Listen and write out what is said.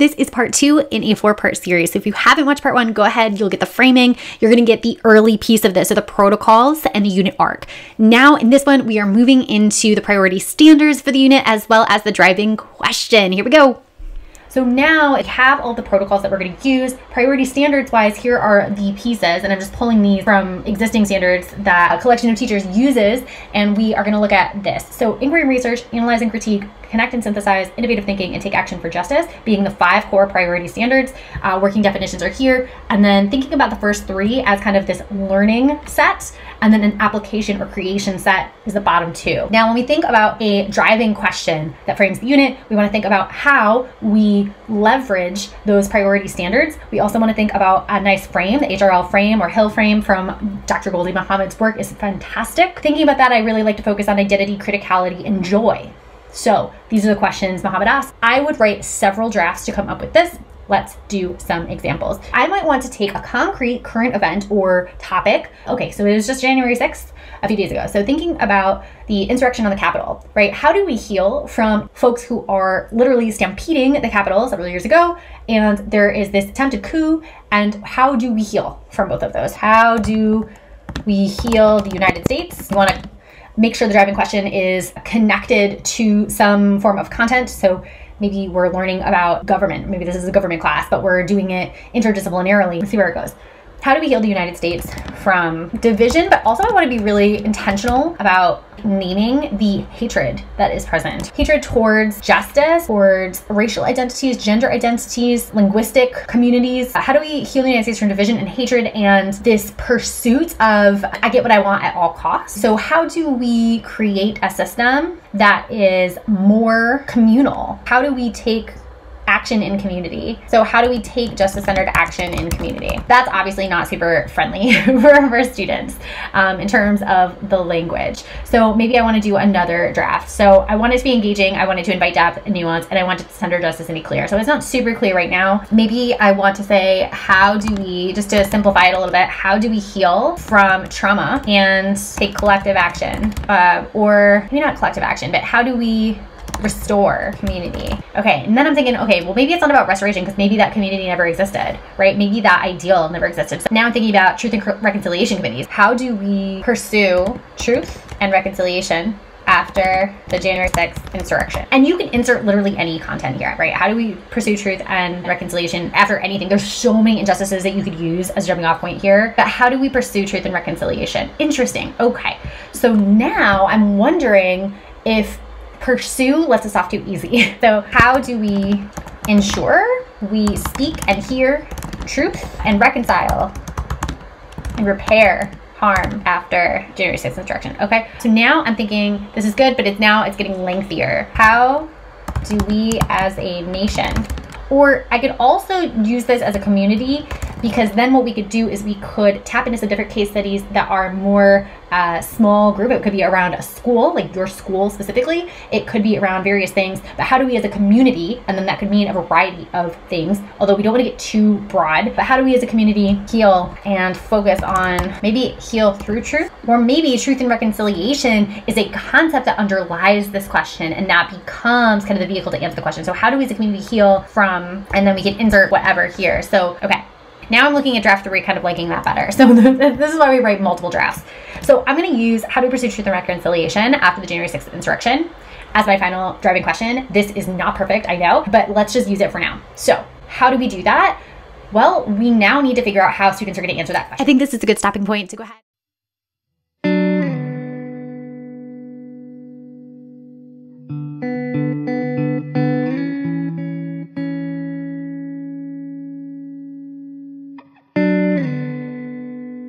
This is part two in a 4-part series. So if you haven't watched part one, go ahead, you'll get the framing. You're gonna get the early piece of this, so the protocols and the unit arc. Now in this one, we are moving into the priority standards for the unit as well as the driving question. Here we go. So now we have all the protocols that we're going to use. Priority standards wise, here are the pieces, and I'm just pulling these from existing standards that a collection of teachers uses, and we are going to look at this. So inquiry and research, analyze and critique, connect and synthesize, innovative thinking, and take action for justice being the 5 core priority standards. Working definitions are here, and then thinking about the first 3 as kind of this learning set, and then an application or creation set is the bottom 2. Now, when we think about a driving question that frames the unit, we want to think about how we leverage those priority standards. We also want to think about a nice frame. The HRL frame or Hill frame from Dr. Goldie Muhammad's work is fantastic. Thinking about that, I really like to focus on identity, criticality, and joy. So these are the questions Muhammad asked. I would write several drafts to come up with this. Let's do some examples. I might want to take a concrete current event or topic. Okay, so it was just January 6th, a few days ago. So thinking about the insurrection on the Capitol, right? How do we heal from folks who are literally stampeding the Capitol several years ago? And there is this attempted coup, and how do we heal from both of those? How do we heal the United States? You want to make sure the driving question is connected to some form of content. So maybe we're learning about government. Maybe this is a government class, but we're doing it interdisciplinarily. Let's see where it goes. How do we heal the United States from division? But also I want to be really intentional about naming the hatred that is present. Hatred towards justice, towards racial identities, gender identities, linguistic communities. How do we heal the United States from division and hatred and this pursuit of I get what I want at all costs? So how do we create a system that is more communal? How do we take action in community? So how do we take justice-centered action in community? That's obviously not super friendly for students in terms of the language. So maybe I want to do another draft. So I want it to be engaging, I want it to invite depth and nuance, and I want it to center justice and be clear. So it's not super clear right now. Maybe I want to say, how do we, just to simplify it a little bit, how do we heal from trauma and take collective action? Or maybe not collective action, but how do we restore community? Okay, and then I'm thinking, okay, well maybe it's not about restoration because maybe that community never existed, right? Maybe that ideal never existed. So now I'm thinking about truth and reconciliation committees. How do we pursue truth and reconciliation after the January 6th insurrection? And you can insert literally any content here, right? How do we pursue truth and reconciliation after anything? There's so many injustices that you could use as a jumping off point here, but how do we pursue truth and reconciliation? Interesting, okay. So now I'm wondering if pursue lets us off too easy. So how do we ensure we speak and hear truth and reconcile and repair harm after January 6th insurrection? Okay, so now I'm thinking this is good, but it's getting lengthier. How do we as a nation, or I could also use this as a community, because then what we could do is we could tap into some different case studies that are more small group. It could be around a school, like your school specifically. It could be around various things, but how do we as a community, and then that could mean a variety of things, although we don't want to get too broad, but how do we as a community heal and focus on maybe heal through truth? Or maybe truth and reconciliation is a concept that underlies this question, and that becomes kind of the vehicle to answer the question. So how do we as a community heal from, and then we can insert whatever here. So, okay. Now I'm looking at draft 3, kind of liking that better. So this is why we write multiple drafts. So I'm gonna use how do we pursue truth and reconciliation after the January 6th insurrection as my final driving question. This is not perfect, I know, but let's just use it for now. So how do we do that? Well, we now need to figure out how students are gonna answer that question. I think this is a good stopping point to go ahead.